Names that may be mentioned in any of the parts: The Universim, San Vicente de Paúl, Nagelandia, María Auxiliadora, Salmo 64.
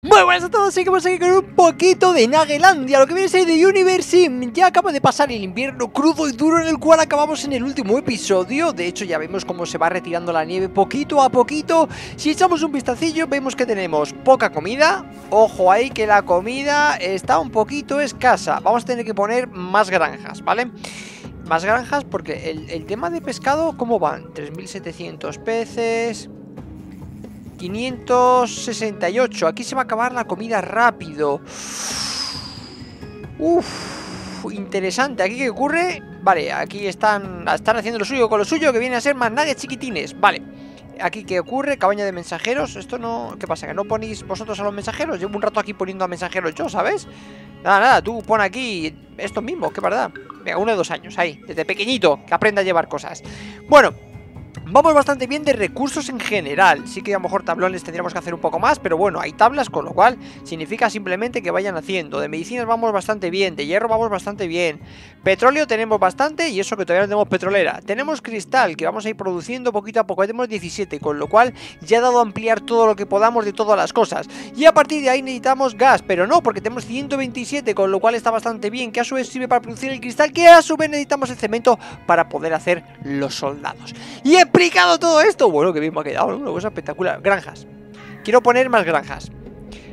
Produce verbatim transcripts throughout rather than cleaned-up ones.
Muy buenas a todos, seguimos aquí con un poquito de Nagelandia, lo que viene a ser The Universim. Ya acaba de pasar el invierno crudo y duro en el cual acabamos en el último episodio. De hecho ya vemos cómo se va retirando la nieve poquito a poquito. Si echamos un vistacillo vemos que tenemos poca comida. Ojo ahí que la comida está un poquito escasa. Vamos a tener que poner más granjas, ¿vale? Más granjas porque el, el tema de pescado, ¿cómo van? tres mil setecientos peces... quinientos sesenta y ocho. Aquí se va a acabar la comida rápido. Uf, interesante. ¿Aquí qué ocurre? Vale, aquí están, están haciendo lo suyo con lo suyo, que viene a ser más nuggets chiquitines. Vale, ¿aquí qué ocurre? Cabaña de mensajeros. Esto no... ¿Qué pasa? ¿Que no ponéis vosotros a los mensajeros? Llevo un rato aquí poniendo a mensajeros yo, ¿sabes? Nada, nada, tú pon aquí esto mismo, que verdad. Venga, uno de dos años, ahí, desde pequeñito, que aprenda a llevar cosas. Bueno, vamos bastante bien de recursos en general. Sí que a lo mejor tablones tendríamos que hacer un poco más, pero bueno, hay tablas, con lo cual significa simplemente que vayan haciendo. De medicinas vamos bastante bien, de hierro vamos bastante bien. Petróleo tenemos bastante, y eso que todavía no tenemos petrolera. Tenemos cristal, que vamos a ir produciendo poquito a poco. Tenemos diecisiete, con lo cual ya ha dado a ampliar todo lo que podamos de todas las cosas. Y a partir de ahí necesitamos gas, pero no, porque tenemos ciento veintisiete, con lo cual está bastante bien, que a su vez sirve para producir el cristal, que a su vez necesitamos el cemento para poder hacer los soldados. Y he explicado todo esto. Bueno, que bien me ha quedado, ¿no? Una cosa espectacular. Granjas. Quiero poner más granjas.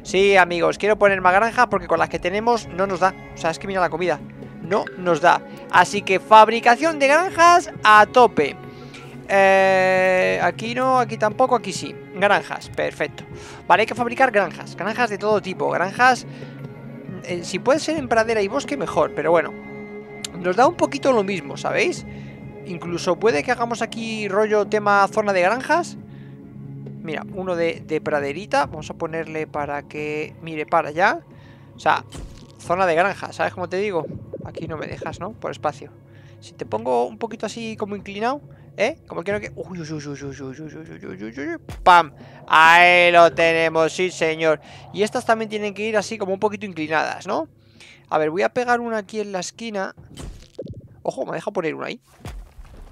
Sí, amigos, quiero poner más granjas porque con las que tenemos no nos da. O sea, es que mira la comida. No nos da. Así que fabricación de granjas a tope. Eh, aquí no, aquí tampoco, aquí sí. Granjas, perfecto. Vale, hay que fabricar granjas. Granjas de todo tipo. Granjas... Eh, si puede ser en pradera y bosque, mejor. Pero bueno. Nos da un poquito lo mismo, ¿sabéis? Incluso puede que hagamos aquí rollo tema zona de granjas. Mira, uno de, de praderita. Vamos a ponerle para que mire para allá. O sea, zona de granjas, ¿sabes cómo te digo? Aquí no me dejas, ¿no? Por espacio. Si te pongo un poquito así como inclinado, ¿eh? Como quiero que... Uy, uy, uy, uy, uy, uy, uy, uy, uy, uy, uy. ¡Pam! Ahí lo tenemos, sí señor. Y estas también tienen que ir así como un poquito inclinadas, ¿no? A ver, voy a pegar una aquí en la esquina. Ojo, me deja poner una ahí.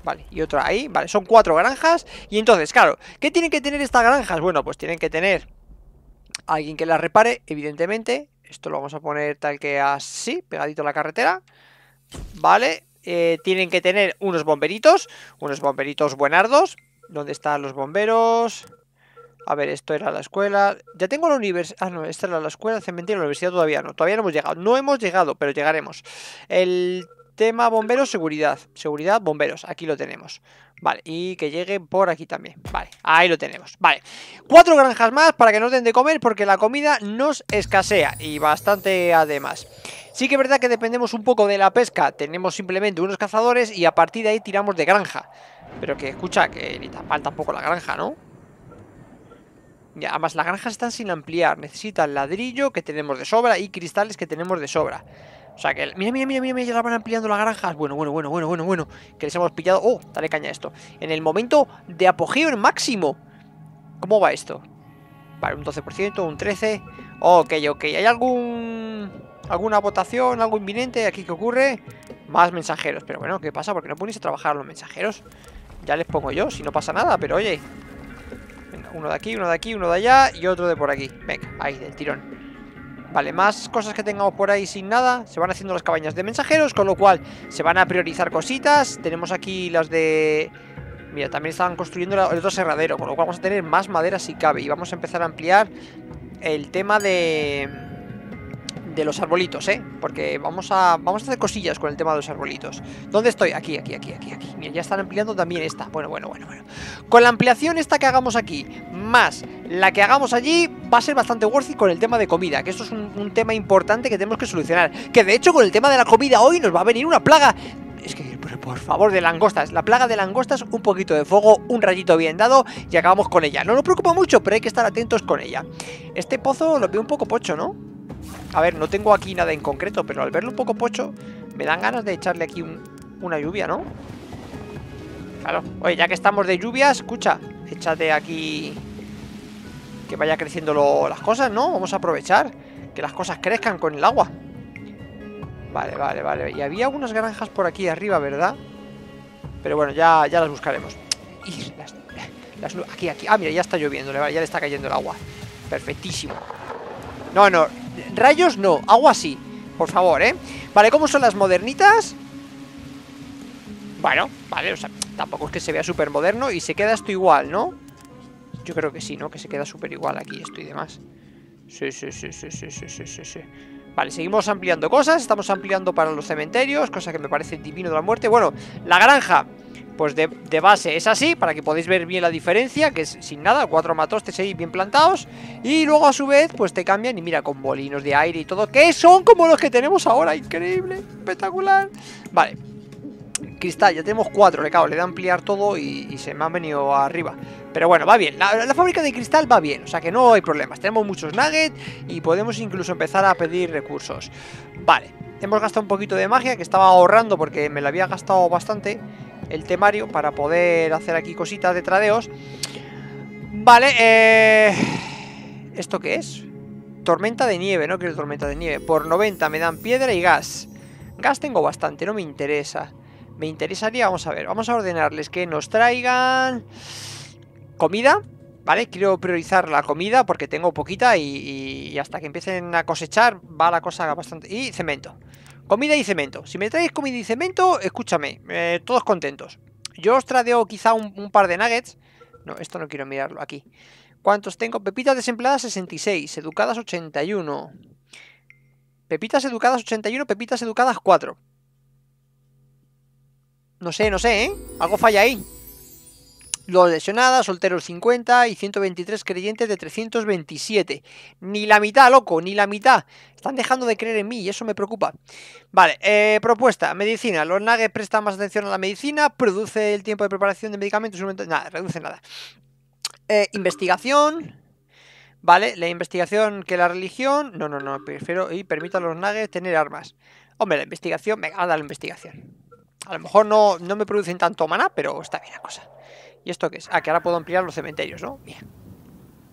Vale, y otra ahí, vale, son cuatro granjas. Y entonces, claro, ¿qué tienen que tener estas granjas? Bueno, pues tienen que tener alguien que las repare, evidentemente. Esto lo vamos a poner tal que así, pegadito a la carretera. Vale, eh, tienen que tener unos bomberitos. Unos bomberitos buenardos. ¿Dónde están los bomberos? A ver, esto era la escuela. Ya tengo la universidad. Ah, no, esta era la escuela, el cementerio, la universidad todavía no. Todavía no hemos llegado, no hemos llegado, pero llegaremos. El... tema bomberos, seguridad. Seguridad, bomberos. Aquí lo tenemos. Vale, y que lleguen por aquí también. Vale, ahí lo tenemos. Vale, cuatro granjas más para que nos den de comer, porque la comida nos escasea. Y bastante además. Sí que es verdad que dependemos un poco de la pesca. Tenemos simplemente unos cazadores y a partir de ahí tiramos de granja. Pero que, escucha, que ni tan mal tampoco la granja, ¿no? Ya, además las granjas están sin ampliar. Necesitan ladrillo, que tenemos de sobra, y cristales, que tenemos de sobra. O sea que, mira, mira, mira, mira, ya la van ampliando las granjas. Bueno, bueno, bueno, bueno, bueno, bueno. Que les hemos pillado, oh, dale caña a esto. En el momento de apogeo en máximo. ¿Cómo va esto? Vale, un doce por ciento, un trece. Ok, ok, ¿hay algún... alguna votación, algo inminente? ¿Aquí qué ocurre? Más mensajeros. Pero bueno, ¿qué pasa? ¿Por qué no ponéis a trabajar a los mensajeros? Ya les pongo yo, si no pasa nada. Pero oye, venga, uno de aquí, uno de aquí, uno de allá y otro de por aquí. Venga, ahí, del tirón. Vale, más cosas que tengamos por ahí sin nada. Se van haciendo las cabañas de mensajeros, con lo cual se van a priorizar cositas. Tenemos aquí las de... Mira, también estaban construyendo el otro serradero, con lo cual vamos a tener más madera si cabe. Y vamos a empezar a ampliar el tema de... de los arbolitos, ¿eh? Porque vamos a vamos a hacer cosillas con el tema de los arbolitos. ¿Dónde estoy? Aquí, aquí, aquí, aquí, aquí. Mira, ya están ampliando también esta. Bueno, bueno, bueno, bueno. Con la ampliación esta que hagamos aquí, más la que hagamos allí, va a ser bastante worth it con el tema de comida, que esto es un, un tema importante que tenemos que solucionar. Que de hecho con el tema de la comida hoy nos va a venir una plaga. Es que, por favor, de langostas. La plaga de langostas, un poquito de fuego, un rayito bien dado y acabamos con ella. No nos preocupa mucho, pero hay que estar atentos con ella. Este pozo lo veo un poco pocho, ¿no? A ver, no tengo aquí nada en concreto, pero al verlo un poco pocho, me dan ganas de echarle aquí un, una lluvia, ¿no? Claro. Oye, ya que estamos de lluvias, escucha, échate aquí... que vaya creciendo lo, las cosas, ¿no? Vamos a aprovechar que las cosas crezcan con el agua. Vale, vale, vale. Y había unas granjas por aquí arriba, ¿verdad? Pero bueno, ya, ya las buscaremos. Y las, las, aquí, aquí. Ah, mira, ya está lloviendo, ya le está cayendo el agua. Perfectísimo. No, no, rayos no, agua sí. Por favor, ¿eh? Vale, ¿cómo son las modernitas? Bueno, vale, o sea, tampoco es que se vea súper moderno. Y se queda esto igual, ¿no? Yo creo que sí, ¿no? Que se queda súper igual aquí esto y demás. Sí, sí, sí, sí, sí, sí, sí, sí, sí. Vale, seguimos ampliando cosas. Estamos ampliando para los cementerios, cosa que me parece divino de la muerte. Bueno, la granja, pues de, de base es así, para que podáis ver bien la diferencia, que es sin nada, cuatro matostes ahí bien plantados. Y luego a su vez, pues te cambian, y mira, con bolinos de aire y todo, que son como los que tenemos ahora, increíble, espectacular. Vale, cristal, ya tenemos cuatro, le cago, le da a ampliar todo y, y se me han venido arriba. Pero bueno, va bien, la, la fábrica de cristal va bien, o sea que no hay problemas, tenemos muchos nuggets y podemos incluso empezar a pedir recursos. Vale, hemos gastado un poquito de magia, que estaba ahorrando porque me la había gastado bastante el temario para poder hacer aquí cositas de tradeos. Vale, eh... ¿esto qué es? Tormenta de nieve, no quiero tormenta de nieve. Por noventa me dan piedra y gas. Gas tengo bastante, no me interesa. Me interesaría, vamos a ver, vamos a ordenarles que nos traigan comida, ¿vale? Quiero priorizar la comida porque tengo poquita y, y hasta que empiecen a cosechar va la cosa bastante... Y cemento. Comida y cemento. Si me traéis comida y cemento, escúchame, eh, todos contentos. Yo os tradeo quizá un, un par de nuggets. No, esto no quiero mirarlo aquí. ¿Cuántos tengo? Pepitas desempleadas sesenta y seis, educadas ochenta y uno. Pepitas educadas ochenta y uno, pepitas educadas cuatro. No sé, no sé, ¿eh? Algo falla ahí. Los lesionadas, solteros cincuenta y ciento veintitrés creyentes de trescientos veintisiete. Ni la mitad, loco, ni la mitad. Están dejando de creer en mí y eso me preocupa. Vale, eh, propuesta, medicina. Los nuggets prestan más atención a la medicina. Produce el tiempo de preparación de medicamentos. Nada, reduce nada. Eh, investigación. Vale, la investigación que la religión. No, no, no, prefiero y permito a los nuggets tener armas. Hombre, la investigación, venga, anda a la investigación. A lo mejor no, no me producen tanto maná, pero está bien la cosa. ¿Y esto qué es? Ah, que ahora puedo ampliar los cementerios, ¿no? Bien.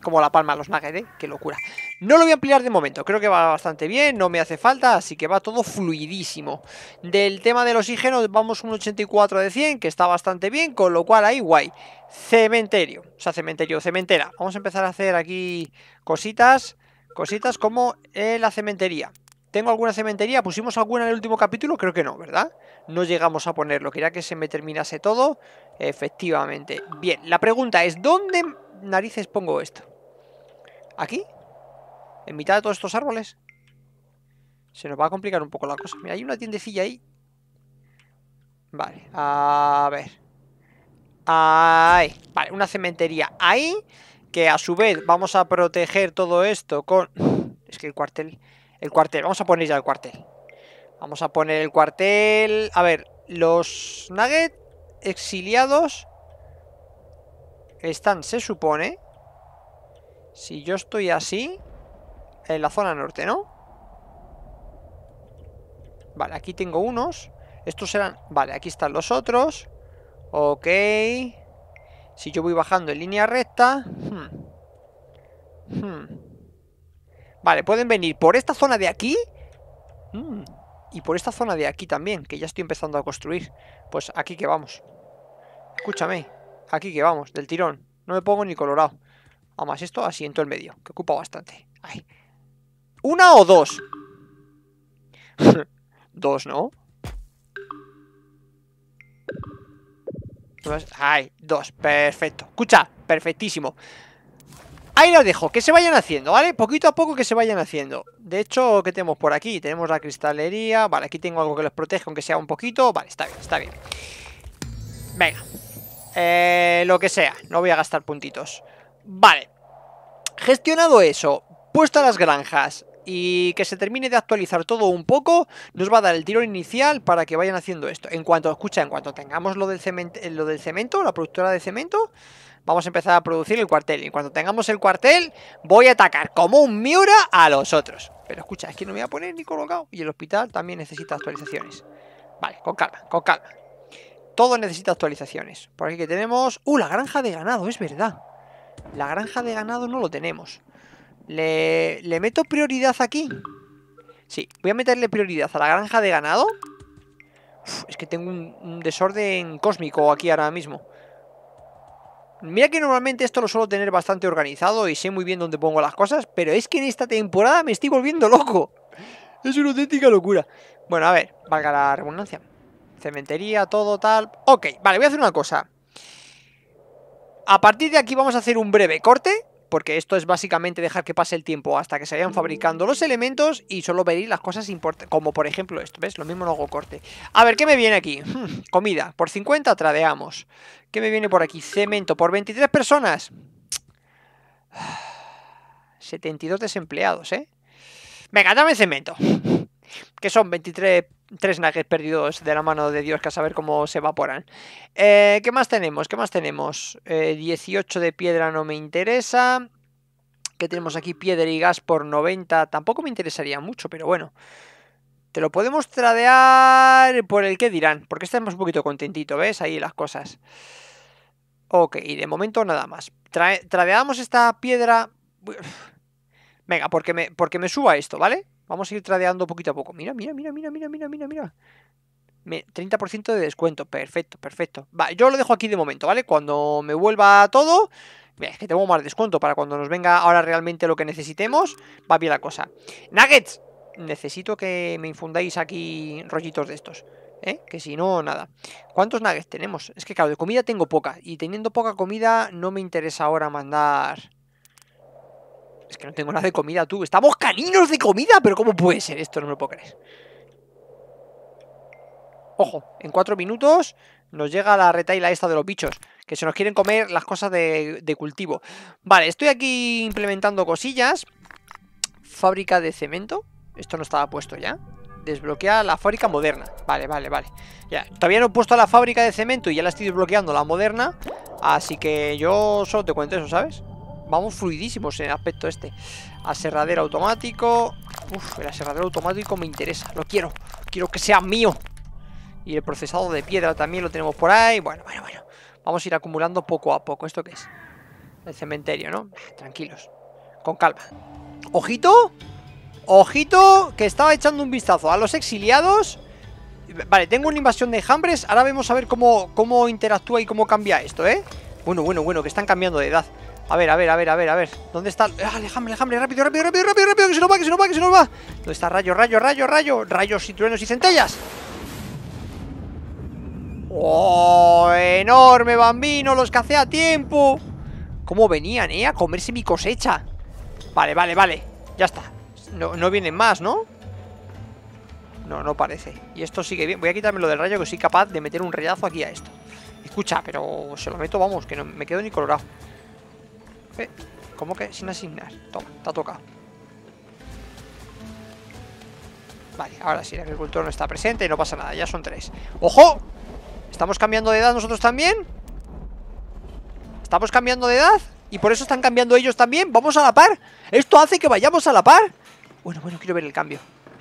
Como la palma de los nuggets, ¿eh? Qué locura. No lo voy a ampliar de momento, creo que va bastante bien, no me hace falta, así que va todo fluidísimo. Del tema del oxígeno vamos un ochenta y cuatro de cien, que está bastante bien, con lo cual ahí guay. Cementerio, o sea, cementerio, cementera. Vamos a empezar a hacer aquí cositas, cositas como eh, la cementería. ¿Tengo alguna cementería? ¿Pusimos alguna en el último capítulo? Creo que no, ¿verdad? No llegamos a ponerlo. Quería que se me terminase todo. Efectivamente. Bien, la pregunta es, ¿dónde narices pongo esto? ¿Aquí? ¿En mitad de todos estos árboles? Se nos va a complicar un poco la cosa. Mira, hay una tiendecilla ahí. Vale, a ver. Ahí. Vale, una cementería ahí. Que a su vez vamos a proteger todo esto con... Es que el cuartel... El cuartel, vamos a poner ya el cuartel. Vamos a poner el cuartel. A ver, los nuggets exiliados están, se supone, si yo estoy así, en la zona norte, ¿no? Vale, aquí tengo unos. Estos serán... Vale, aquí están los otros. Ok. Si yo voy bajando en línea recta. Hmm. Hmm. Vale, pueden venir por esta zona de aquí mm, y por esta zona de aquí también, que ya estoy empezando a construir. Pues aquí que vamos. Escúchame, aquí que vamos, del tirón. No me pongo ni colorado. Además esto así en todo el medio, que ocupa bastante. Ay. ¿Una o dos? Dos, ¿no? Ay, dos, perfecto. Escucha, perfectísimo. Ahí los dejo, que se vayan haciendo, ¿vale? Poquito a poco que se vayan haciendo. De hecho, ¿qué tenemos por aquí? Tenemos la cristalería. Vale, aquí tengo algo que los protege, aunque sea un poquito. Vale, está bien, está bien. Venga, eh, lo que sea, no voy a gastar puntitos. Vale, gestionado eso, puesto a las granjas y que se termine de actualizar todo un poco, nos va a dar el tiro inicial para que vayan haciendo esto. En cuanto, escucha, en cuanto tengamos lo del cemento, lo del cemento, la productora de cemento, vamos a empezar a producir el cuartel. Y en cuanto tengamos el cuartel, voy a atacar como un Miura a los otros. Pero escucha, es que no me voy a poner ni colocado. Y el hospital también necesita actualizaciones. Vale, con calma, con calma. Todo necesita actualizaciones. Por aquí que tenemos... ¡Uh, la granja de ganado! Es verdad. La granja de ganado no lo tenemos. ¿Le, le meto prioridad aquí? Sí, voy a meterle prioridad a la granja de ganado. Uf, es que tengo un, un desorden cósmico aquí ahora mismo. Mira que normalmente esto lo suelo tener bastante organizado y sé muy bien dónde pongo las cosas, pero es que en esta temporada me estoy volviendo loco. Es una auténtica locura. Bueno, a ver, valga la redundancia. Cementería, todo tal. Ok, vale, voy a hacer una cosa. A partir de aquí vamos a hacer un breve corte, porque esto es básicamente dejar que pase el tiempo hasta que se vayan fabricando los elementos y solo veréis las cosas importantes, como por ejemplo esto, ¿ves? Lo mismo no hago corte. A ver, ¿qué me viene aquí? Hmm, comida, por cincuenta tradeamos. ¿Qué me viene por aquí? Cemento, por veintitrés personas. setenta y dos desempleados, ¿eh? Venga, dame cemento. Que son veintitrés tres nuggets perdidos de la mano de Dios, que a saber cómo se evaporan. eh, ¿Qué más tenemos? ¿Qué más tenemos? Eh, dieciocho de piedra no me interesa. ¿Qué tenemos aquí? Piedra y gas por noventa. Tampoco me interesaría mucho, pero bueno. Te lo podemos tradear por el que dirán, porque estamos un poquito contentito, ¿ves? Ahí las cosas. Ok, y de momento nada más. Trae, Tradeamos esta piedra. Venga, porque me, porque me suba esto, ¿vale? Vamos a ir tradeando poquito a poco. Mira, mira, mira, mira, mira, mira, mira, mira. treinta por ciento de descuento. Perfecto, perfecto. Va, yo lo dejo aquí de momento, ¿vale? Cuando me vuelva todo... Mira, es que tengo más descuento para cuando nos venga ahora realmente lo que necesitemos. Va bien la cosa. ¡Nuggets! Necesito que me infundáis aquí rollitos de estos, ¿eh? Que si no, nada. ¿Cuántos nuggets tenemos? Es que claro, de comida tengo poca. Y teniendo poca comida no me interesa ahora mandar... Es que no tengo nada de comida, tú. Estamos caninos de comida, pero ¿cómo puede ser esto? No me lo puedo creer. Ojo, en cuatro minutos nos llega la retaila esta de los bichos, que se nos quieren comer las cosas de, de cultivo. Vale, estoy aquí implementando cosillas. Fábrica de cemento. Esto no estaba puesto ya. Desbloquear la fábrica moderna. Vale, vale, vale. Ya, todavía no he puesto la fábrica de cemento y ya la estoy desbloqueando, la moderna. Así que yo solo te cuento eso, ¿sabes? Vamos fluidísimos en el aspecto este. Aserradero automático. Uf, el aserradero automático me interesa. Lo quiero, quiero que sea mío. Y el procesado de piedra también lo tenemos por ahí. Bueno, bueno, bueno. Vamos a ir acumulando poco a poco. ¿Esto qué es? El cementerio, ¿no? Tranquilos, con calma. Ojito, ojito, que estaba echando un vistazo a los exiliados. Vale, tengo una invasión de enjambres. Ahora vemos a ver cómo, cómo interactúa y cómo cambia esto, ¿eh? Bueno, bueno, bueno, que están cambiando de edad. A ver, a ver, a ver, a ver, a ver. ¿Dónde está? ¡Ah, alejame, alejame! ¡Rápido, rápido, rápido, rápido, rápido! ¡Que se nos va, que se nos va, que se nos va! ¿Dónde está? Rayo, rayo, rayo, rayo. Rayos y truenos y centellas. ¡Oh! ¡Enorme, bambino! Los cacé a tiempo. ¿Cómo venían, eh? A comerse mi cosecha. Vale, vale, vale. Ya está. No, no vienen más, ¿no? No, no parece. Y esto sigue bien. Voy a quitarme lo del rayo, que soy capaz de meter un rayazo aquí a esto. Escucha, pero se lo meto, vamos, que no me quedo ni colorado. Eh, ¿Cómo que sin asignar? Toma, te ha tocado. Vale, ahora sí, el agricultor no está presente y no pasa nada, ya son tres. ¡Ojo! ¿Estamos cambiando de edad nosotros también? ¿Estamos cambiando de edad? ¿Y por eso están cambiando ellos también? ¿Vamos a la par? ¿Esto hace que vayamos a la par? Bueno, bueno, quiero ver el cambio.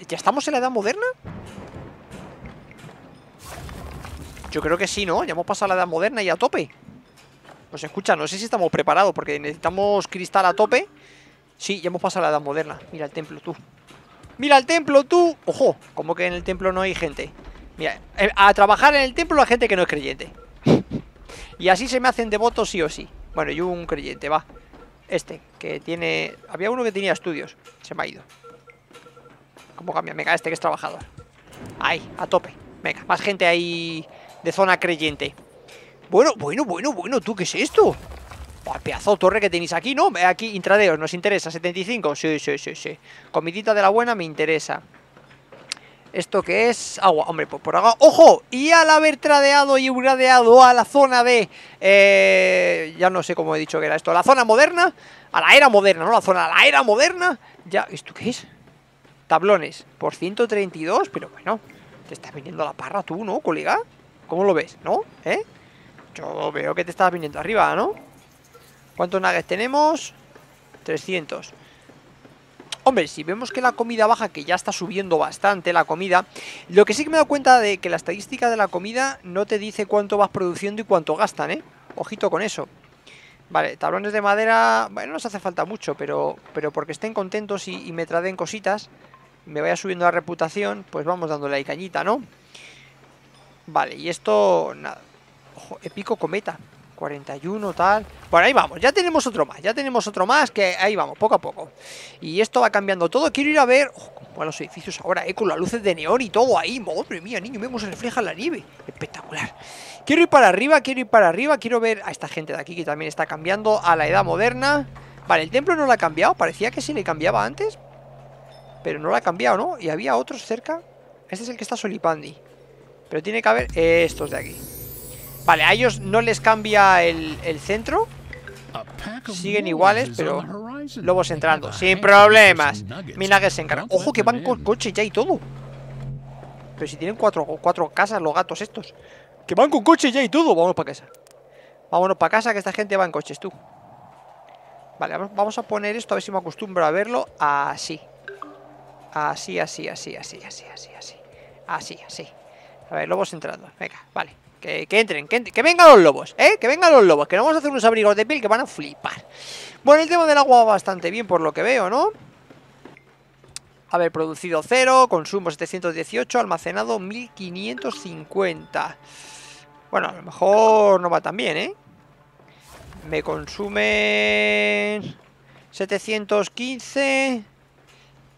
¿Ya estamos en la edad moderna? Yo creo que sí, ¿no? Ya hemos pasado a la edad moderna y a tope. Pues escucha, no sé si estamos preparados, porque necesitamos cristal a tope. Sí, ya hemos pasado a la edad moderna. Mira el templo, tú. Mira el templo, tú. Ojo, como que en el templo no hay gente. Mira, a trabajar en el templo hay gente que no es creyente. Y así se me hacen devotos sí o sí. Bueno, y un creyente, va. Este, que tiene... Había uno que tenía estudios. Se me ha ido. ¿Cómo cambia? Venga, este que es trabajador. Ahí, a tope. Venga, más gente ahí de zona creyente. Bueno, bueno, bueno, bueno, ¿tú qué es esto? Oh, pedazo de torre que tenéis aquí, ¿no? Aquí, intradeos, nos interesa, setenta y cinco. Sí, sí, sí, sí. Comidita de la buena me interesa. ¿Esto qué es? Agua, hombre, pues por agua. ¡Ojo! Y al haber tradeado y gradeado a la zona de... Eh, ya no sé cómo he dicho que era esto. La zona moderna, a la era moderna, ¿no? La zona, a la era moderna. Ya, ¿esto qué es? Tablones, por ciento treinta y dos, pero bueno. Te estás viniendo a la parra tú, ¿no, colega? ¿Cómo lo ves? ¿No? ¿Eh? Yo veo que te estás viniendo arriba, ¿no? ¿Cuántos nuggets tenemos? trescientos. Hombre, si vemos que la comida baja, que ya está subiendo bastante la comida. Lo que sí que me he dado cuenta de que la estadística de la comida no te dice cuánto vas produciendo y cuánto gastan, ¿eh? Ojito con eso. Vale, tablones de madera... Bueno, no nos hace falta mucho, pero, pero porque estén contentos y, y me traden cositas, me vaya subiendo la reputación, pues vamos dándole ahí cañita, ¿no? Vale, y esto... nada. Ojo, épico cometa. cuarenta y uno, tal. Bueno, ahí vamos, ya tenemos otro más, ya tenemos otro más, que ahí vamos, poco a poco. Y esto va cambiando todo, quiero ir a ver... Oh, cómo van los edificios ahora, eh, con las luces de neón y todo ahí. Madre mía, niño, vemos se refleja la nieve. Espectacular. Quiero ir para arriba, quiero ir para arriba, quiero ver a esta gente de aquí que también está cambiando a la edad moderna. Vale, el templo no lo ha cambiado, parecía que sí le cambiaba antes, pero no lo ha cambiado, ¿no? Y había otros cerca. Este es el que está Solipandi, pero tiene que haber estos de aquí. Vale, a ellos no les cambia el, el centro. Siguen iguales, pero... Lobos entrando, sin problemas. Minagues se encarga. Ojo que van con coche ya y todo. Pero si tienen cuatro, cuatro casas los gatos estos. Que van con coche ya y todo. Vámonos para casa. Vámonos para casa que esta gente va en coches, tú. Vale, vamos a poner esto a ver si me acostumbro a verlo así. Así, así, así, así, así, así, así. Así, así. A ver, lobos entrando. Venga, vale. Que, que entren, que entren, que vengan los lobos, ¿eh? Que vengan los lobos, que nos vamos a hacer unos abrigos de piel que van a flipar. Bueno, el tema del agua va bastante bien por lo que veo, ¿no? A ver, producido cero, consumo setecientos dieciocho, almacenado mil quinientos cincuenta. Bueno, a lo mejor no va tan bien, ¿eh? Me consumen... setecientos quince...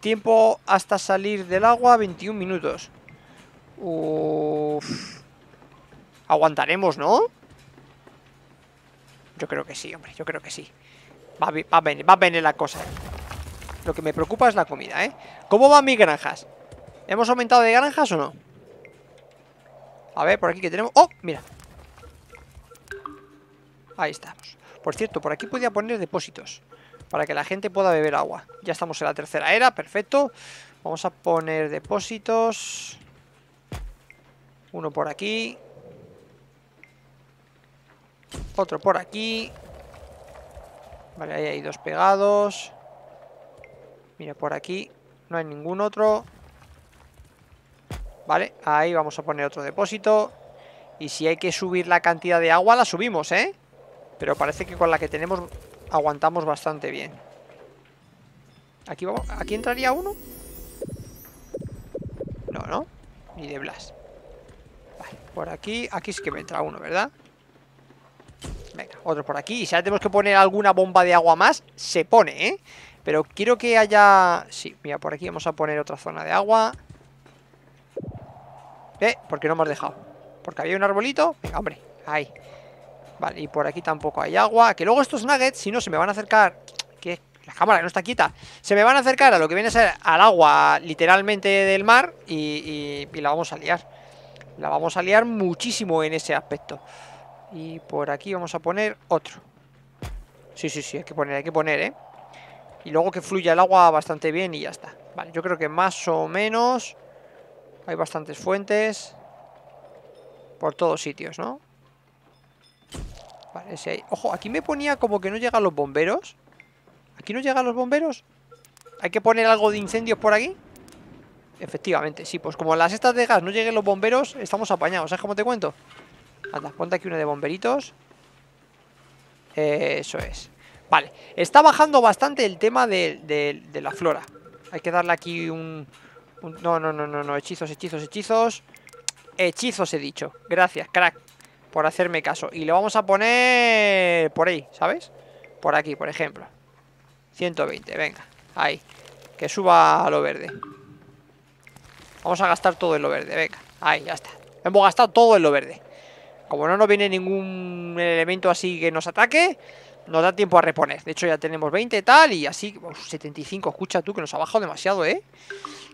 Tiempo hasta salir del agua, veintiún minutos. Uff. Aguantaremos, ¿no? Yo creo que sí, hombre, yo creo que sí. Va a, va a venir, va a venir la cosa. Lo que me preocupa es la comida, ¿eh? ¿Cómo van mis granjas? ¿Hemos aumentado de granjas o no? A ver, por aquí que tenemos... ¡Oh! Mira. Ahí estamos. Por cierto, por aquí podía poner depósitos para que la gente pueda beber agua. Ya estamos en la tercera era, perfecto. Vamos a poner depósitos. Uno por aquí. Otro por aquí. Vale, ahí hay dos pegados. Mira, por aquí no hay ningún otro. Vale, ahí vamos a poner otro depósito. Y si hay que subir la cantidad de agua, la subimos, ¿eh? Pero parece que con la que tenemos... aguantamos bastante bien. Aquí vamos. ¿Aquí entraría uno? No, no. Ni de Blas. Vale, por aquí. Aquí sí que me entra uno, ¿verdad? Venga, otro por aquí. Y si ahora tenemos que poner alguna bomba de agua más, se pone, ¿eh? Pero quiero que haya... Sí, mira, por aquí vamos a poner otra zona de agua. Eh, porque no hemos dejado. Porque había un arbolito. Venga, hombre, ahí. Vale, y por aquí tampoco hay agua. Que luego estos nuggets, si no, se me van a acercar. Que la cámara que no está quieta. Se me van a acercar a lo que viene a ser al agua, literalmente del mar. Y, y, y la vamos a liar. La vamos a liar muchísimo en ese aspecto. Y por aquí vamos a poner otro. Sí, sí, sí, hay que poner, hay que poner, ¿eh? Y luego que fluya el agua bastante bien y ya está. Vale, yo creo que más o menos hay bastantes fuentes por todos sitios, ¿no? Vale, ese ahí. Ojo, aquí me ponía como que no llegan los bomberos. ¿Aquí no llegan los bomberos? ¿Hay que poner algo de incendios por aquí? Efectivamente, sí, pues como las estas de gas no lleguen los bomberos, estamos apañados, ¿sabes cómo te cuento? Anda, ponte aquí una de bomberitos. eh, Eso es. Vale, está bajando bastante el tema de, de, de la flora. Hay que darle aquí un, un... No, no, no, no, no, hechizos, hechizos, hechizos. Hechizos he dicho. Gracias, crack, por hacerme caso. Y le vamos a poner por ahí, ¿sabes? Por aquí, por ejemplo. ciento veinte, venga, ahí. Que suba a lo verde. Vamos a gastar todo en lo verde, venga. Ahí, ya está. Hemos gastado todo en lo verde. Como no nos viene ningún elemento así que nos ataque, nos da tiempo a reponer. De hecho ya tenemos veinte tal y así. Uf, setenta y cinco, escucha tú que nos ha bajado demasiado, ¿eh?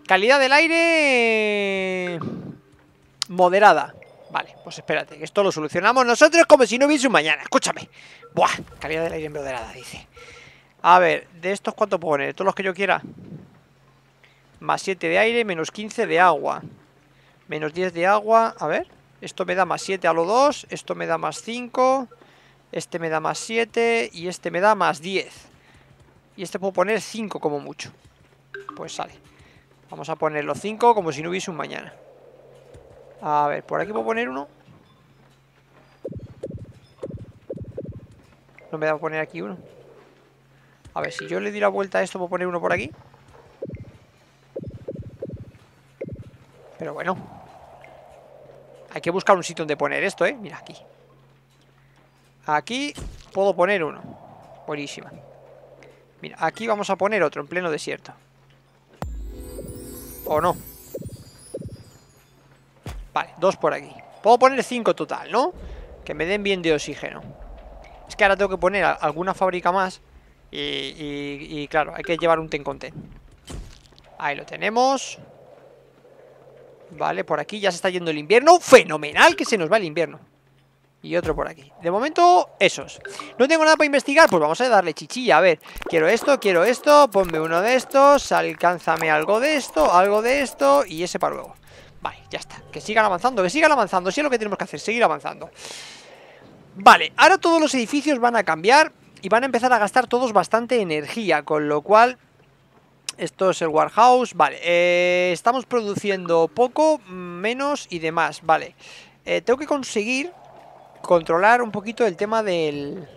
Calidad del aire... moderada. Vale, pues espérate, que esto lo solucionamos nosotros como si no hubiese un mañana, escúchame. Buah, calidad del aire moderada, dice. A ver, de estos cuánto puedo poner, todos los que yo quiera. Más siete de aire, menos quince de agua. Menos diez de agua, a ver. Esto me da más siete a lo dos, esto me da más cinco. Este me da más siete y este me da más diez. Y este puedo poner cinco como mucho. Pues sale. Vamos a poner los cinco como si no hubiese un mañana. A ver, por aquí puedo poner uno. No me da poner aquí uno. A ver, si yo le di la vuelta a esto, puedo poner uno por aquí. Pero bueno, hay que buscar un sitio donde poner esto, ¿eh? Mira, aquí. Aquí puedo poner uno. Buenísima. Mira, aquí vamos a poner otro en pleno desierto. ¿O no? Vale, dos por aquí. Puedo poner cinco total, ¿no? Que me den bien de oxígeno. Es que ahora tengo que poner alguna fábrica más. Y, y, y claro, hay que llevar un ten con ten. Ahí lo tenemos. Vale, por aquí ya se está yendo el invierno. ¡Fenomenal que se nos va el invierno! Y otro por aquí. De momento, esos. No tengo nada para investigar, pues vamos a darle chichilla. A ver, quiero esto, quiero esto. Ponme uno de estos, alcánzame algo de esto, algo de esto, y ese para luego. Vale, ya está, que sigan avanzando, que sigan avanzando. Sí es lo que tenemos que hacer, seguir avanzando. Vale, ahora todos los edificios van a cambiar y van a empezar a gastar todos bastante energía, con lo cual... Esto es el warehouse, vale, eh, estamos produciendo poco, menos y demás, vale. eh, Tengo que conseguir controlar un poquito el tema del...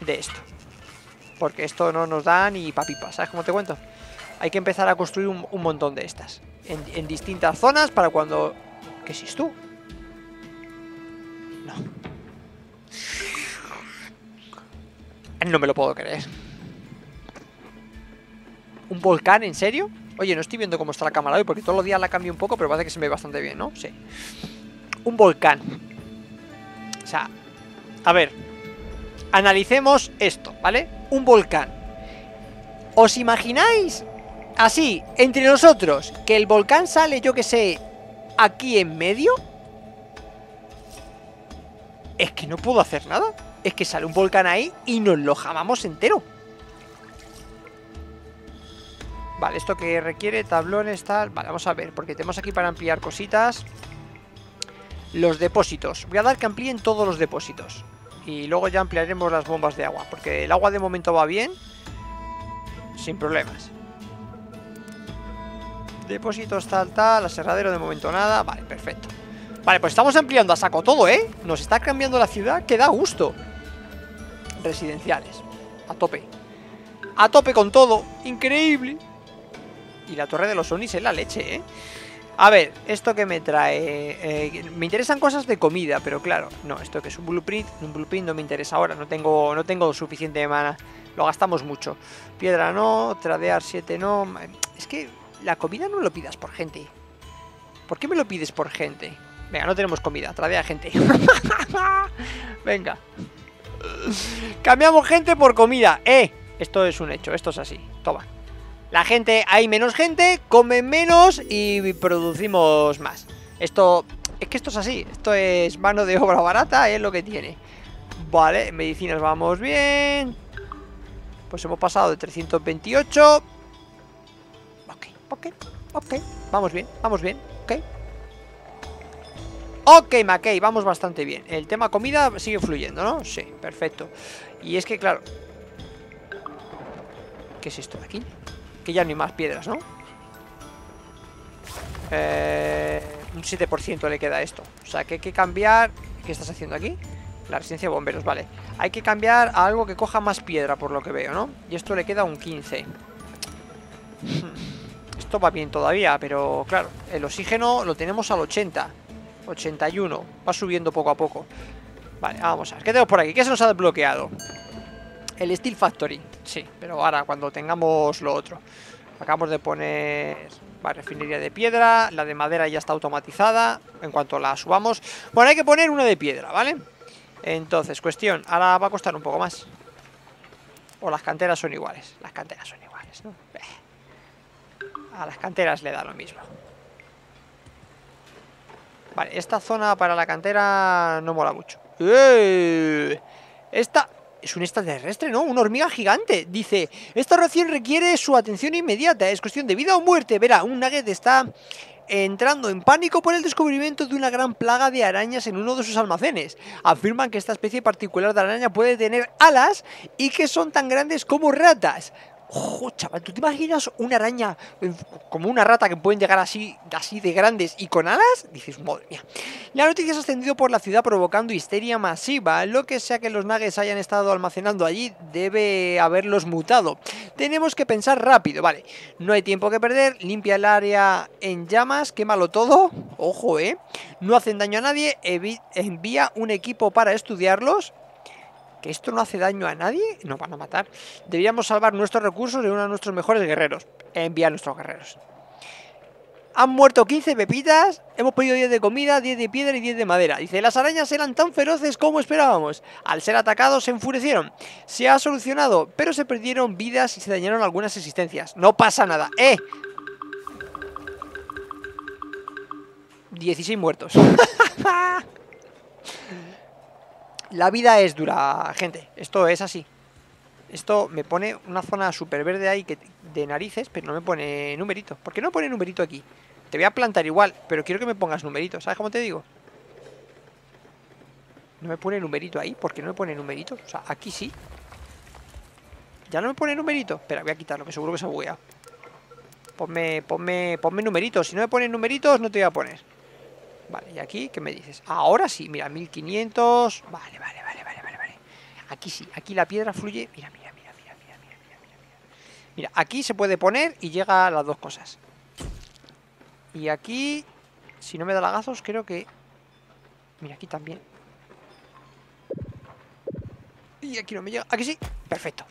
de esto, porque esto no nos da ni papipa, ¿sabes cómo te cuento? Hay que empezar a construir un, un montón de estas en, en distintas zonas para cuando... ¿Qué es tú? No. No me lo puedo creer. ¿Un volcán? ¿En serio? Oye, no estoy viendo cómo está la cámara hoy, porque todos los días la cambio un poco, pero parece que se me ve bastante bien, ¿no? Sí. Un volcán. O sea, a ver, analicemos esto, ¿vale? Un volcán. ¿Os imagináis? Así, entre nosotros, que el volcán sale, yo que sé, aquí en medio. Es que no puedo hacer nada. Es que sale un volcán ahí y nos lo jamamos entero. Vale, esto que requiere tablones, tal... Vale, vamos a ver, porque tenemos aquí para ampliar cositas. Los depósitos. Voy a dar que amplíen todos los depósitos. Y luego ya ampliaremos las bombas de agua, porque el agua de momento va bien. Sin problemas. Depósitos, tal, tal. Aserradero de momento nada. Vale, perfecto. Vale, pues estamos ampliando a saco todo, ¿eh? Nos está cambiando la ciudad, que da gusto. Residenciales. A tope. A tope con todo. Increíble. Y la torre de los Onis es la leche, ¿eh? A ver, esto que me trae... Eh, me interesan cosas de comida, pero claro... No, esto que es un blueprint... Un blueprint no me interesa ahora, no tengo, no tengo suficiente mana. Lo gastamos mucho. Piedra no, tradear siete no... Es que la comida no me lo pidas por gente. ¿Por qué me lo pides por gente? Venga, no tenemos comida, tradea gente. Venga. Cambiamos gente por comida, ¿eh? Esto es un hecho, esto es así. Toma. La gente, hay menos gente, comen menos y producimos más. Esto, es que esto es así, esto es mano de obra barata, es lo que tiene. Vale, medicinas vamos bien. Pues hemos pasado de trescientos veintiocho. Ok, ok, ok, vamos bien, vamos bien, ok. Ok, Mackey, vamos bastante bien. El tema comida sigue fluyendo, ¿no? Sí, perfecto. Y es que, claro... ¿Qué es esto de aquí? Que ya no hay más piedras, ¿no? Eh, un siete por ciento le queda a esto. O sea, que hay que cambiar... ¿Qué estás haciendo aquí? La residencia de bomberos, vale. Hay que cambiar a algo que coja más piedra, por lo que veo, ¿no? Y esto le queda un quince. Esto va bien todavía, pero claro. El oxígeno lo tenemos al ochenta. ochenta y uno. Va subiendo poco a poco. Vale, vamos a ver. ¿Qué tenemos por aquí? ¿Qué se nos ha desbloqueado? El Steel Factory, sí, pero ahora cuando tengamos lo otro. Acabamos de poner... Vale, refinería de piedra, la de madera ya está automatizada. En cuanto la subamos... Bueno, hay que poner una de piedra, ¿vale? Entonces, cuestión, ahora va a costar un poco más. O las canteras son iguales. Las canteras son iguales, ¿no? A las canteras le da lo mismo. Vale, esta zona para la cantera no mola mucho. Esta... Es un extraterrestre, ¿no? Una hormiga gigante. Dice, esta oración requiere su atención inmediata. Es cuestión de vida o muerte. Verá, un nugget está entrando en pánico por el descubrimiento de una gran plaga de arañas en uno de sus almacenes. Afirman que esta especie particular de araña puede tener alas y que son tan grandes como ratas. ¡Ojo, chaval! ¿Tú te imaginas una araña como una rata que pueden llegar así, así de grandes y con alas? Dices, madre mía. La noticia se ha extendido por la ciudad provocando histeria masiva. Lo que sea que los nagues hayan estado almacenando allí debe haberlos mutado. Tenemos que pensar rápido, vale. No hay tiempo que perder. Limpia el área en llamas, quémalo todo. Ojo, eh. No hacen daño a nadie. Evi- envía un equipo para estudiarlos. ¿Que esto no hace daño a nadie? Nos van a matar. Deberíamos salvar nuestros recursos de uno de nuestros mejores guerreros. Enviar a nuestros guerreros. Han muerto quince pepitas. Hemos pedido diez de comida, diez de piedra y diez de madera. Dice, las arañas eran tan feroces como esperábamos. Al ser atacados se enfurecieron. Se ha solucionado, pero se perdieron vidas y se dañaron algunas existencias. No pasa nada. ¡Eh! dieciséis muertos. La vida es dura, gente. Esto es así. Esto me pone una zona súper verde ahí que, de narices, pero no me pone numerito. ¿Por qué no pone numerito aquí? Te voy a plantar igual, pero quiero que me pongas numerito. ¿Sabes cómo te digo? No me pone numerito ahí. ¿Por qué no me pone numerito? O sea, aquí sí. ¿Ya no me pone numerito? Espera, voy a quitarlo, que seguro que se ha bugueado. Ponme, ponme, ponme numeritos. Si no me ponen numeritos, no te voy a poner. Vale, ¿y aquí qué me dices? Ahora sí, mira, mil quinientos... Vale, vale, vale, vale, vale, vale. Aquí sí, aquí la piedra fluye... Mira, mira, mira, mira, mira, mira, mira, mira. Mira, aquí se puede poner y llega a las dos cosas. Y aquí... Si no me da lagazos, creo que... Mira, aquí también. Y aquí no me llega... Aquí sí, perfecto.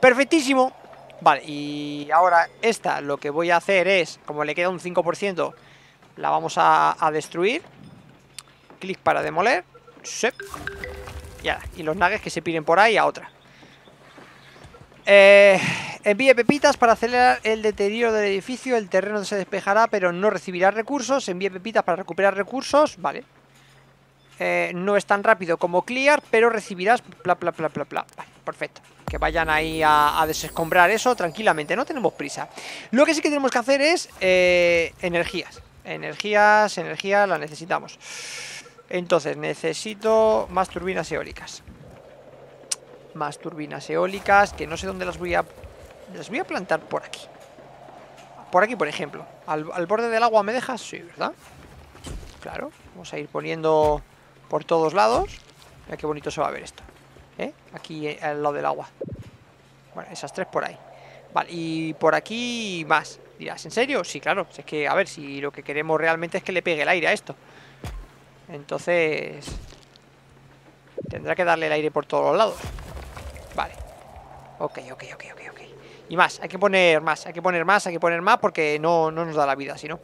Perfectísimo. Vale, y ahora esta lo que voy a hacer es... Como le queda un cinco por ciento... La vamos a, a destruir. Clic para demoler. Sep. Y, ahora, y los nagues que se piren por ahí a otra. Eh, envíe pepitas para acelerar el deterioro del edificio. El terreno se despejará, pero no recibirá recursos. Envíe pepitas para recuperar recursos. Vale. Eh, no es tan rápido como clear, pero recibirás bla, bla, bla, bla, bla. Vale, perfecto. Que vayan ahí a, a desescombrar eso tranquilamente. No tenemos prisa. Lo que sí que tenemos que hacer es eh, energías. Energías, energía, la necesitamos. Entonces, necesito más turbinas eólicas. Más turbinas eólicas, que no sé dónde las voy a... Las voy a plantar por aquí. Por aquí, por ejemplo. ¿Al, al borde del agua me dejas? Sí, ¿verdad? Claro, vamos a ir poniendo por todos lados. Mira qué bonito se va a ver esto, ¿eh? Aquí al lado del agua. Bueno, esas tres por ahí. Vale, y por aquí más. ¿En serio? Sí, claro. Es que, a ver, si lo que queremos realmente es que le pegue el aire a esto. Entonces... Tendrá que darle el aire por todos los lados. Vale. Ok, ok, ok, ok, ok. Y más, hay que poner más, hay que poner más, hay que poner más porque no, no nos da la vida, si no.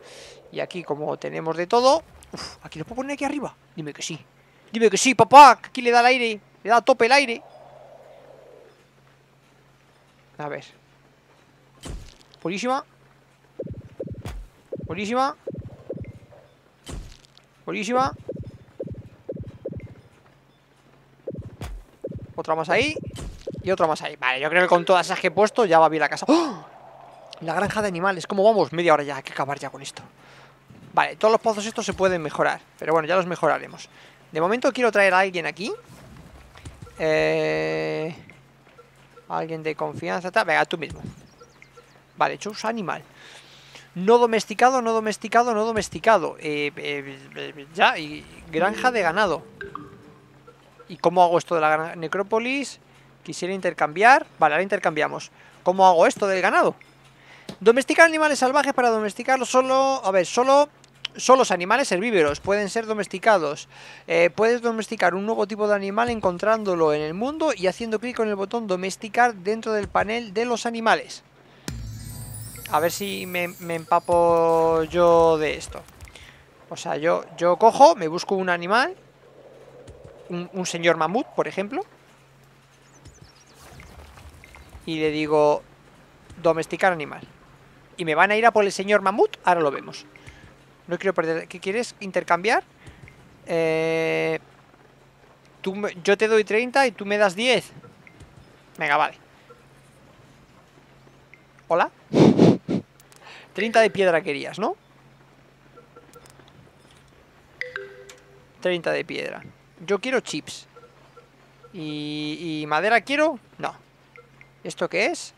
Y aquí, como tenemos de todo... Uf, ¿aquí lo puedo poner aquí arriba? Dime que sí. Dime que sí, papá, que aquí le da el aire. Le da a tope el aire. A ver. Purísima. Buenísima. Buenísima. Otra más ahí. Y otra más ahí. Vale, yo creo que con todas esas que he puesto ya va bien la casa. ¡Oh! La granja de animales. ¿Cómo vamos? Media hora ya. Hay que acabar ya con esto. Vale, todos los pozos estos se pueden mejorar. Pero bueno, ya los mejoraremos. De momento quiero traer a alguien aquí. Eh... Alguien de confianza. Tal. Venga, tú mismo. Vale, choose animal. No domesticado, no domesticado, no domesticado. Eh, eh, eh, ya, y granja de ganado. ¿Y cómo hago esto de la necrópolis? Quisiera intercambiar. Vale, ahora intercambiamos. ¿Cómo hago esto del ganado? Domesticar animales salvajes para domesticarlos solo... A ver, solo... Solo los animales herbívoros pueden ser domesticados. Eh, puedes domesticar un nuevo tipo de animal encontrándolo en el mundo y haciendo clic con el botón domesticar dentro del panel de los animales. A ver si me, me empapo yo de esto. O sea, yo, yo cojo, me busco un animal. Un, un señor mamut, por ejemplo. Y le digo, domesticar animal. Y me van a ir a por el señor mamut, ahora lo vemos. No quiero perder... ¿Qué quieres? ¿Intercambiar? Eh, tú, yo te doy treinta y tú me das diez. Venga, vale. ¿Hola? treinta de piedra querías, ¿no? treinta de piedra. Yo quiero chips. ¿Y, y madera quiero? No. ¿Esto qué es?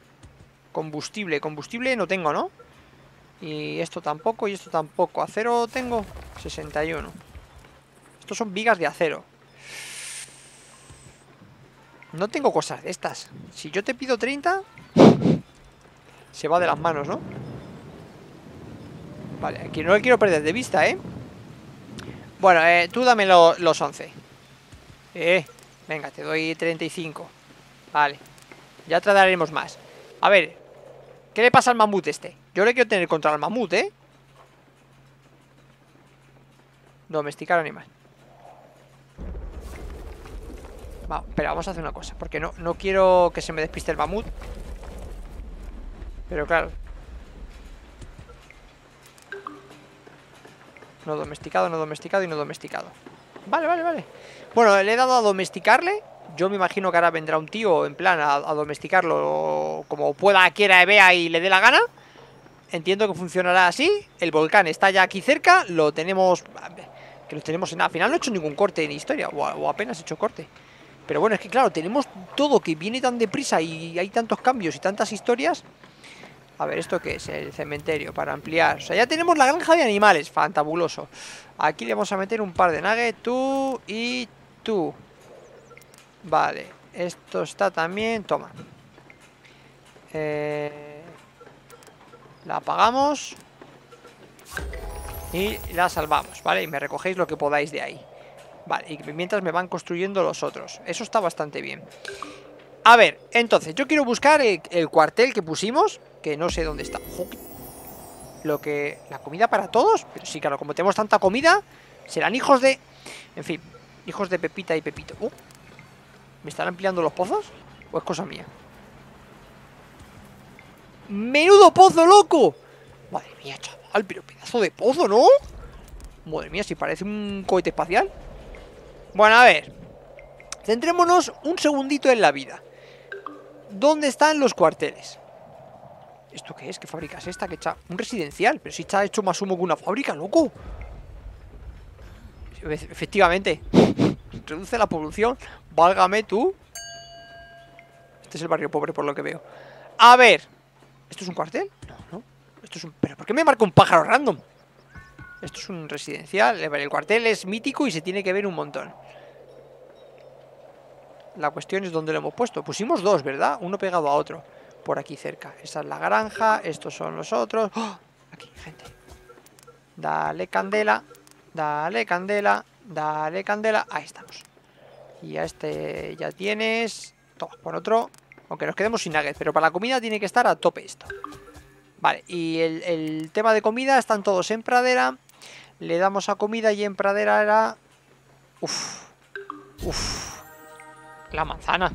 Combustible, combustible no tengo, ¿no? Y esto tampoco, y esto tampoco. Acero tengo, sesenta y uno. Estos son vigas de acero. No tengo cosas de estas. Si yo te pido treinta, se va de las manos, ¿no? Vale, aquí no le quiero perder de vista, ¿eh? Bueno, eh, tú dame lo, los once. Eh, venga, te doy treinta y cinco. Vale, ya trataremos más. A ver, ¿qué le pasa al mamut este? Yo le quiero tener contra el mamut, ¿eh? Domesticar animal. Vamos, pero vamos a hacer una cosa, porque no, no quiero que se me despiste el mamut. Pero claro, no domesticado, no domesticado y no domesticado. Vale, vale, vale. Bueno, le he dado a domesticarle. Yo me imagino que ahora vendrá un tío en plan a, a domesticarlo como pueda, quiera, vea y le dé la gana. Entiendo que funcionará así. El volcán está ya aquí cerca. Lo tenemos... Que lo tenemos en... Al final no he hecho ningún corte en historia. O, o apenas he hecho corte. Pero bueno, es que claro, tenemos todo que viene tan deprisa y hay tantos cambios y tantas historias. A ver, ¿esto qué es? El cementerio para ampliar. O sea, ya tenemos la granja de animales. Fantabuloso. Aquí le vamos a meter un par de nuggets. Tú y tú. Vale. Esto está también... Toma. Eh... La apagamos. Y la salvamos, ¿vale? Y me recogéis lo que podáis de ahí. Vale, y mientras me van construyendo los otros. Eso está bastante bien. A ver, entonces, yo quiero buscar el, el cuartel que pusimos, que no sé dónde está. Ojo. Lo que... ¿La comida para todos? Pero sí, claro, como tenemos tanta comida, serán hijos de... En fin, hijos de Pepita y Pepito. Uh, ¿Me están ampliando los pozos? ¿O es cosa mía? ¡Menudo pozo, loco! Madre mía, chaval, pero pedazo de pozo, ¿no? Madre mía, si parece un cohete espacial. Bueno, a ver, centrémonos un segundito en la vida. ¿Dónde están los cuarteles? ¿Esto qué es? ¿Qué fábrica es esta? ¿Qué está? Un residencial, pero si está hecho más humo que una fábrica, loco. Efectivamente. Reduce la polución. Válgame tú. Este es el barrio pobre por lo que veo. A ver, ¿esto es un cuartel? No, no. Esto es un... ¿Pero por qué me marca un pájaro random? Esto es un residencial. El cuartel es mítico y se tiene que ver un montón. La cuestión es dónde lo hemos puesto. Pusimos dos, ¿verdad? Uno pegado a otro. Por aquí cerca. Esa es la granja. Estos son los otros. ¡Oh! Aquí, gente. Dale candela. Dale candela. Dale candela. Ahí estamos. Y a este ya tienes. Toma, pon otro. Aunque nos quedemos sin nuggets. Pero para la comida tiene que estar a tope esto. Vale, y el, el tema de comida, están todos en pradera. Le damos a comida y en pradera era... Uf, uf. La manzana.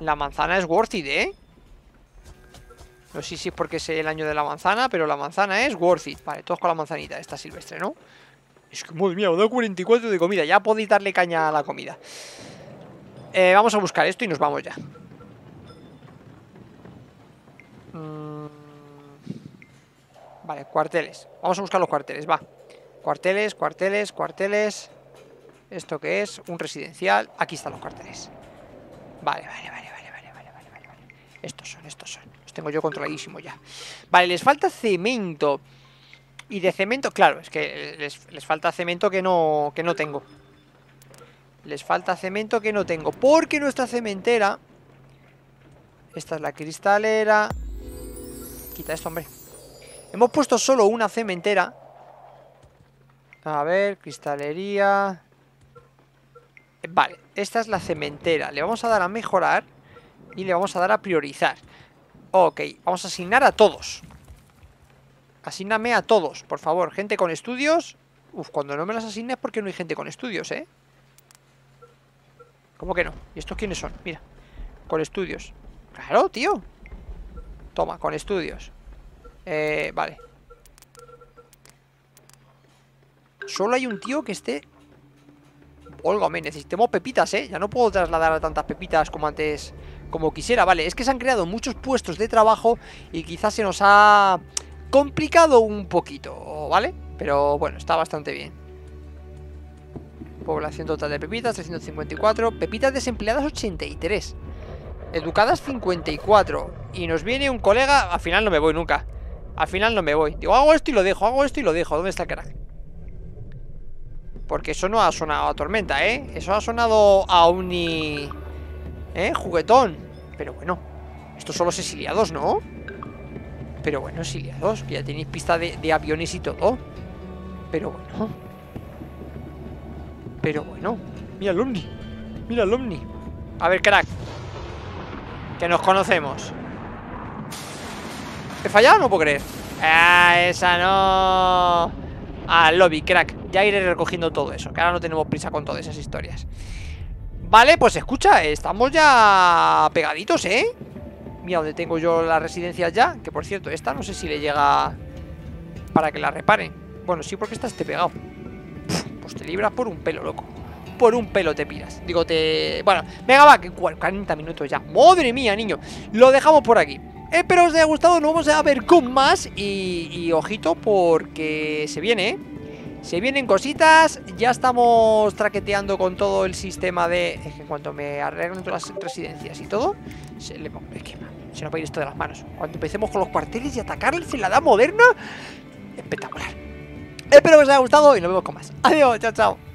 La manzana es worth it, ¿eh? No sé si es porque es el año de la manzana, pero la manzana es worth it. Vale, todos con la manzanita, esta silvestre, ¿no? Es que, madre mía, me da cuarenta y cuatro de comida. Ya podéis darle caña a la comida. Eh, vamos a buscar esto y nos vamos ya. Vale, cuarteles. Vamos a buscar los cuarteles, va. Cuarteles, cuarteles, cuarteles. ¿Esto qué es? Un residencial. Aquí están los cuarteles. Vale, vale, vale, vale, vale, vale, vale, vale. Estos son, estos son. Los tengo yo controladísimo ya. Vale, les falta cemento. Y de cemento, claro, es que les, les falta cemento que no, que no tengo. Les falta cemento que no tengo. Porque nuestra cementera... Esta es la cristalera. Quita esto, hombre. Hemos puesto solo una cementera. A ver, cristalería. Vale, esta es la cementera. Le vamos a dar a mejorar y le vamos a dar a priorizar. Ok, vamos a asignar a todos. Asígname a todos, por favor. Gente con estudios. Uf, cuando no me las asignes porque no hay gente con estudios, ¿eh? ¿Cómo que no? ¿Y estos quiénes son? Mira, con estudios. Claro, tío. Toma, con estudios. Eh, vale. Solo hay un tío que esté... Válgame, necesitemos pepitas, eh. Ya no puedo trasladar a tantas pepitas como antes, como quisiera, vale. Es que se han creado muchos puestos de trabajo y quizás se nos ha complicado un poquito, ¿vale? Pero bueno, está bastante bien. Población total de pepitas, trescientos cincuenta y cuatro. Pepitas desempleadas, ochenta y tres. Educadas cincuenta y cuatro. Y nos viene un colega. Al final no me voy nunca. Al final no me voy. Digo, hago esto y lo dejo, hago esto y lo dejo. ¿Dónde está el crack? Porque eso no ha sonado a tormenta, ¿eh? Eso ha sonado a uni... ¿Eh? Juguetón. Pero bueno, estos son los exiliados, ¿no? Pero bueno, exiliados, que ya tenéis pista de, de aviones y todo. Pero bueno. Pero bueno. Mira el Omni. Mira el Omni. A ver, crack, que nos conocemos. ¿He fallado? No puedo creer. Ah, esa no. Al lobby, crack. Ya iré recogiendo todo eso, que ahora no tenemos prisa con todas esas historias. Vale, pues escucha, estamos ya pegaditos, ¿eh? Mira donde tengo yo las residencias ya. Que por cierto, esta no sé si le llega para que la reparen. Bueno, sí, porque esta esté pegado. Pues te libras por un pelo, loco. Por un pelo te piras. Digo, te... Bueno, venga, va, que cuarenta minutos ya. Madre mía, niño. Lo dejamos por aquí. Espero os haya gustado. Nos vamos a ver con más. Y, y ojito, porque se viene, ¿eh? Se vienen cositas. Ya estamos traqueteando con todo el sistema de... Es que en cuanto me arreglen todas las residencias y todo, se le... Es que se nos va a ir esto de las manos. Cuando empecemos con los cuarteles y atacarles en la edad moderna. Espectacular. Espero que os haya gustado y nos vemos con más. Adiós, chao, chao.